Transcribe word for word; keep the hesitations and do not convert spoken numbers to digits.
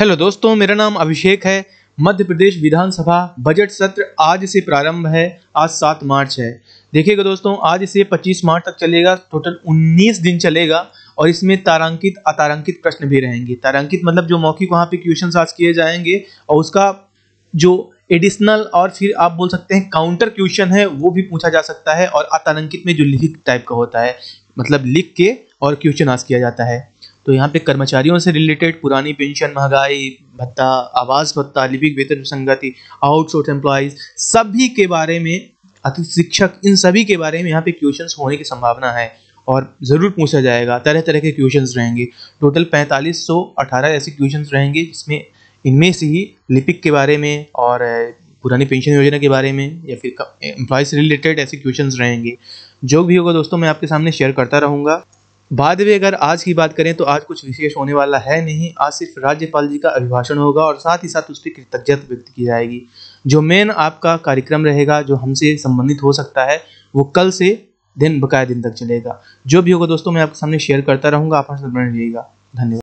Hello दोस्तों, मेरा नाम अभिषेक है। मध्य प्रदेश विधानसभा बजट सत्र आज से प्रारंभ है। आज सात मार्च है। देखिएगा दोस्तों, आज से पच्चीस मार्च तक चलेगा। टोटल उन्नीस दिन चलेगा और इसमें तारांकित अतारांकित प्रश्न भी रहेंगे। तारांकित मतलब जो मौखिक वहाँ पे क्वेश्चन आज किए जाएंगे और उसका जो एडिशनल और फिर आप बोल सकते हैं काउंटर क्वेश्चन है वो भी पूछा जा सकता है। और अतारांकित में जो लिखित टाइप का होता है, मतलब लिख के और क्वेश्चन आज किया जाता है। तो यहाँ पे कर्मचारियों से रिलेटेड पुरानी पेंशन, महंगाई भत्ता, आवास भत्ता, लिपिक वेतन संगति, आउटसोर्स एम्प्लॉइज, सभी के बारे में, अतिथि शिक्षक, इन सभी के बारे में यहाँ पे क्वेश्चंस होने की संभावना है और ज़रूर पूछा जाएगा। तरह तरह के क्वेश्चंस रहेंगे। टोटल पैंतालीस सौ अठारह ऐसे क्वेश्चंस रहेंगे जिसमें इनमें से ही लिपिक के बारे में और पुरानी पेंशन योजना के बारे में या फिर एम्प्लॉइज से रिलेटेड ऐसे क्वेश्चंस रहेंगे। जो भी होगा दोस्तों, मैं आपके सामने शेयर करता रहूँगा। बाद में अगर आज की बात करें तो आज कुछ विशेष होने वाला है नहीं। आज सिर्फ राज्यपाल जी का अभिभाषण होगा और साथ ही साथ उसकी कृतज्ञता व्यक्त की जाएगी। जो मेन आपका कार्यक्रम रहेगा जो हमसे संबंधित हो सकता है वो कल से दिन बकाया दिन तक चलेगा। जो भी होगा दोस्तों, मैं आपके सामने शेयर करता रहूँगा। आप हमें सुनते रहिएगा। धन्यवाद।